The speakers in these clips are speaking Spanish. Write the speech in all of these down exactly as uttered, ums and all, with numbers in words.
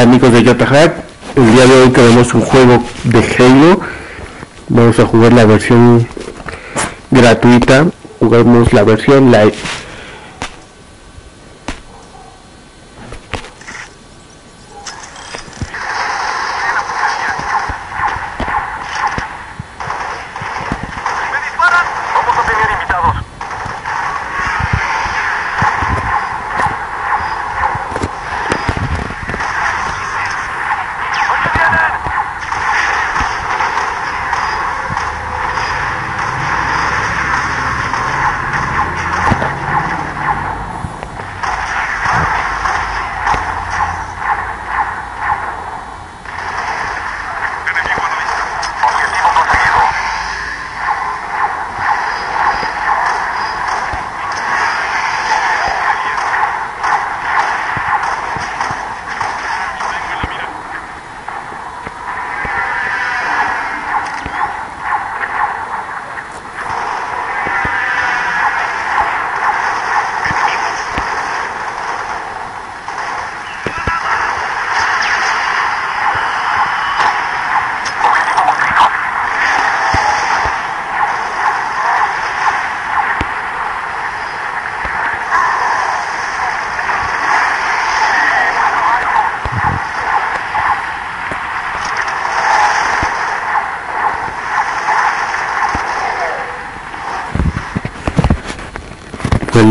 Hola amigos de YottaHack, el día de hoy tenemos un juego de Halo. Vamos a jugar la versión gratuita, jugamos la versión live.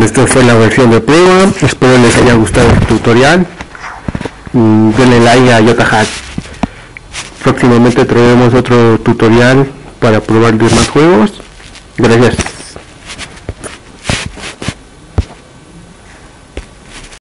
Esta fue la versión de prueba, espero les haya gustado el tutorial. Denle like a YottaHack. Próximamente traeremos otro tutorial para probar demás juegos. Gracias.